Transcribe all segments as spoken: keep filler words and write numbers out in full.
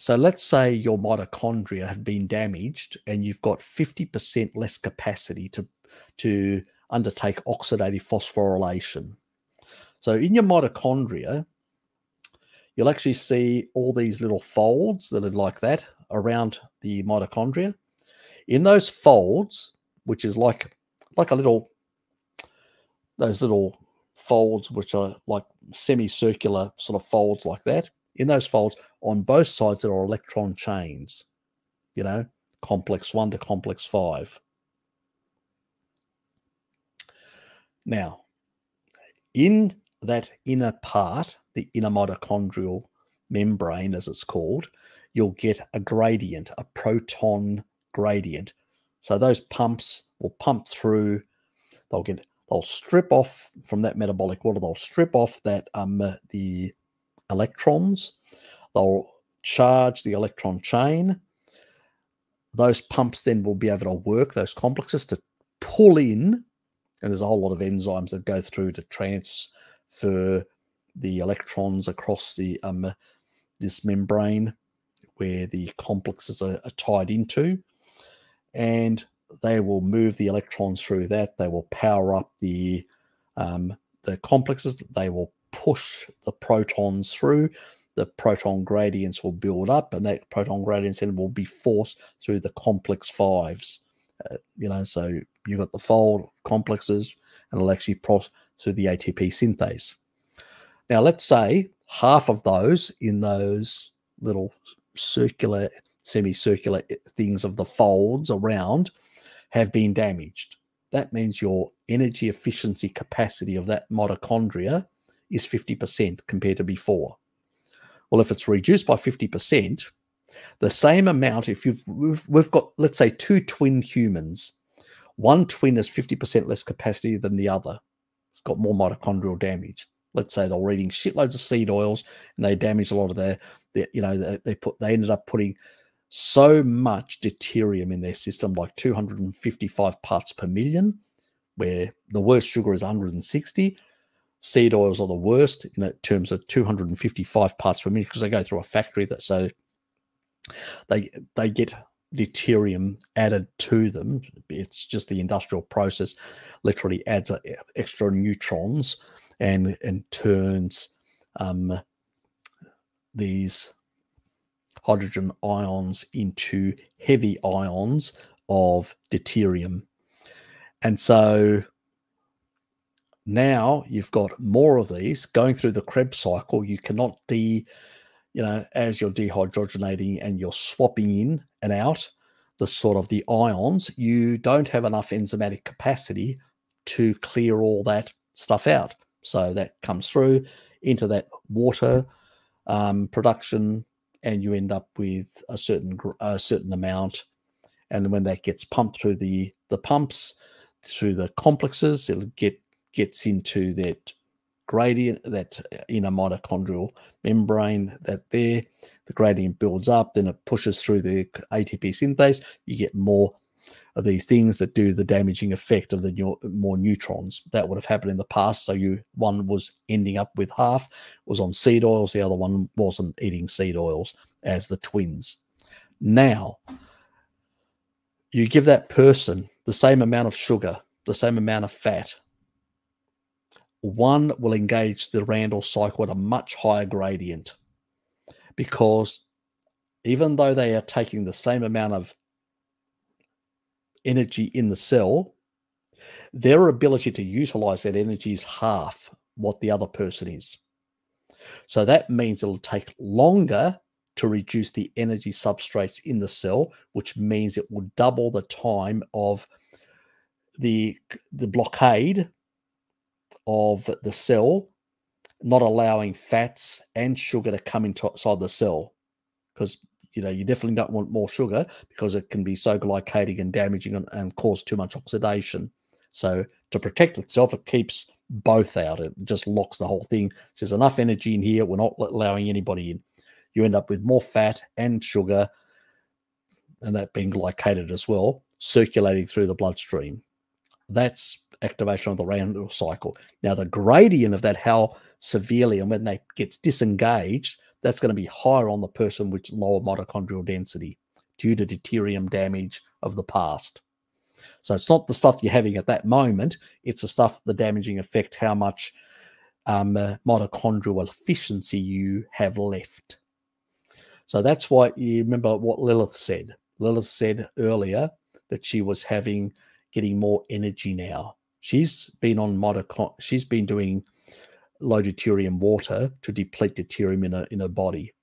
So let's say your mitochondria have been damaged and you've got fifty percent less capacity to, to undertake oxidative phosphorylation. So in your mitochondria, you'll actually see all these little folds that are like that around the mitochondria. In those folds, which is like like a little, those little folds which are like semicircular sort of folds like that, in those folds on both sides there are electron chains, you know, complex one to complex five. Now, in that inner part, the inner mitochondrial membrane, as it's called, you'll get a gradient, a proton gradient. So those pumps will pump through, they'll get, they'll strip off from that metabolic water, they'll strip off that um the electrons, they'll charge the electron chain. Those pumps then will be able to work, those complexes, to pull in, and there's a whole lot of enzymes that go through to transfer the electrons across the um this membrane where the complexes are, are tied into, and they will move the electrons through that. They will power up the um the complexes, they will push the protons through, the proton gradients will build up, and that proton gradients then will be forced through the complex fives. Uh, you know, so you've got the fold complexes, and it'll actually pass through the A T P synthase. Now, let's say half of those in those little circular, semicircular things of the folds around have been damaged. That means your energy efficiency capacity of that mitochondria is fifty percent compared to before. Well, if it's reduced by fifty percent, the same amount, if you've, we've, we've got, let's say, two twin humans, one twin has fifty percent less capacity than the other. It's got more mitochondrial damage. Let's say they were eating shitloads of seed oils and they damaged a lot of their, their you know, they, they put, they ended up putting so much deuterium in their system, like two hundred fifty-five parts per million, where the worst sugar is one hundred sixty. Seed oils are the worst in terms of two hundred fifty-five parts per million, because they go through a factory, that so they they get deuterium added to them. It's just the industrial process literally adds a, extra neutrons and and turns um these hydrogen ions into heavy ions of deuterium. And so now you've got more of these going through the Krebs cycle. You cannot de, you know, as you're dehydrogenating and you're swapping in and out the sort of the ions, you don't have enough enzymatic capacity to clear all that stuff out. So that comes through into that water um, production, and you end up with a certain a certain amount. And when that gets pumped through the the pumps, through the complexes, it'll get gets into that gradient, that inner mitochondrial membrane, that there, the gradient builds up, then it pushes through the A T P synthase. You get more of these things that do the damaging effect of the more neutrons. That would have happened in the past. So you, one was ending up with half, was on seed oils, the other one wasn't eating seed oils as the twins. Now, you give that person the same amount of sugar, the same amount of fat, one will engage the Randle cycle at a much higher gradient, because even though they are taking the same amount of energy in the cell, their ability to utilize that energy is half what the other person is. So that means it'll take longer to reduce the energy substrates in the cell, which means it will double the time of the, the blockade of the cell, not allowing fats and sugar to come inside the cell, because you know you definitely don't want more sugar, because it can be so glycating and damaging and, and cause too much oxidation. So to protect itself, it keeps both out. It just locks the whole thing. It says enough energy in here, we're not allowing anybody in. You end up with more fat and sugar, and that being glycated as well, circulating through the bloodstream. That's activation of the Randle cycle. Now, the gradient of that, how severely, and when that gets disengaged, that's going to be higher on the person with lower mitochondrial density due to deuterium damage of the past. So it's not the stuff you're having at that moment, it's the stuff, the damaging effect, how much um, uh, mitochondrial efficiency you have left. So that's why you remember what Lilith said. Lilith said earlier that she was having, getting more energy now. She's been on mitochondria, she's been doing low deuterium water to deplete deuterium in her, in her body,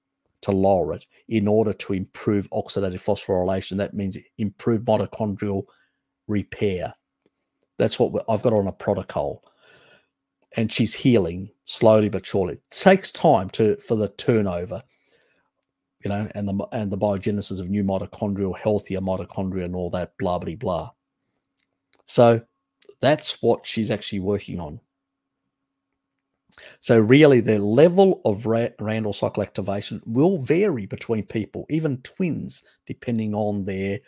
to lower it in order to improve oxidative phosphorylation. That means improve mitochondrial repair. That's what I've got on a protocol. And she's healing slowly but surely. It takes time to for the turnover, you know, and the and the biogenesis of new mitochondrial, healthier mitochondria and all that blah blah blah. So that's what she's actually working on. So really the level of Randle cycle activation will vary between people, even twins, depending on their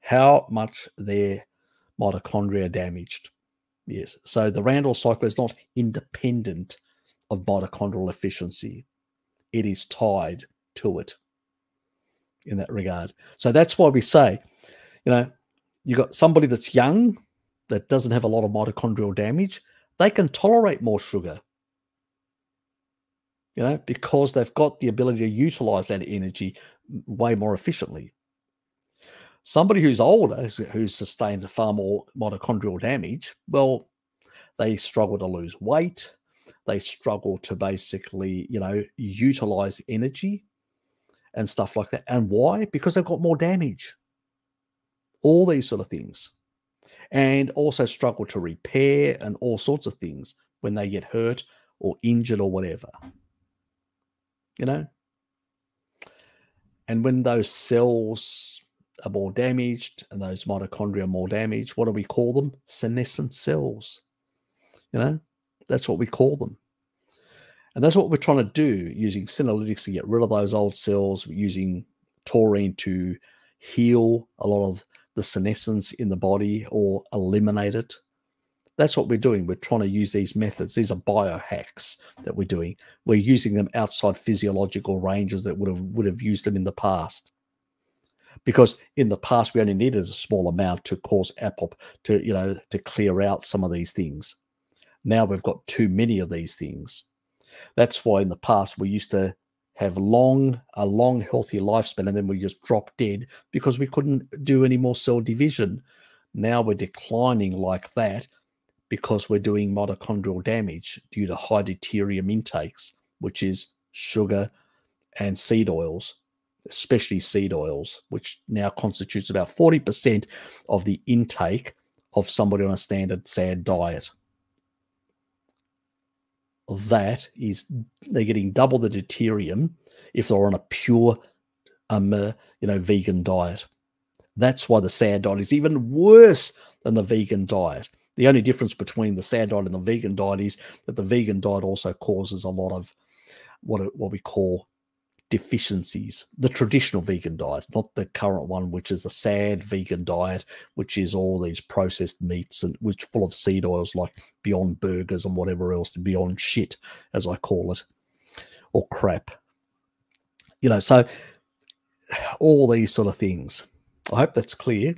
how much their mitochondria are damaged. Yes, so the Randle cycle is not independent of mitochondrial efficiency. It is tied to it in that regard. So that's why we say, you know, you've got somebody that's young, that doesn't have a lot of mitochondrial damage, they can tolerate more sugar, you know, because they've got the ability to utilize that energy way more efficiently. Somebody who's older, who's sustained far more mitochondrial damage, well, they struggle to lose weight. They struggle to basically, you know, utilize energy and stuff like that. And why? Because they've got more damage. All these sort of things. And also struggle to repair and all sorts of things when they get hurt or injured or whatever, you know. And when those cells are more damaged and those mitochondria are more damaged, what do we call them? Senescent cells, you know. That's what we call them. And that's what we're trying to do, using senolytics to get rid of those old cells, using taurine to heal a lot of the senescence in the body or eliminate it. That's what we're doing. We're trying to use these methods. These are biohacks that we're doing. We're using them outside physiological ranges that would have would have used them in the past, because in the past we only needed a small amount to cause apop to you know to clear out some of these things. Now we've got too many of these things. That's why in the past we used to have long, a long, healthy lifespan, and then we just drop dead because we couldn't do any more cell division. Now we're declining like that because we're doing mitochondrial damage due to high deuterium intakes, which is sugar and seed oils, especially seed oils, which now constitutes about forty percent of the intake of somebody on a standard SAD diet. That is, they're getting double the deuterium if they're on a pure, um, uh, you know, vegan diet. That's why the SAD diet is even worse than the vegan diet. The only difference between the SAD diet and the vegan diet is that the vegan diet also causes a lot of what what we call deficiencies. The traditional vegan diet, not the current one, which is the SAD vegan diet, which is all these processed meats and which full of seed oils, like Beyond Burgers and whatever else, the Beyond Shit, as I call it, or crap. You know, so all these sort of things. I hope that's clear.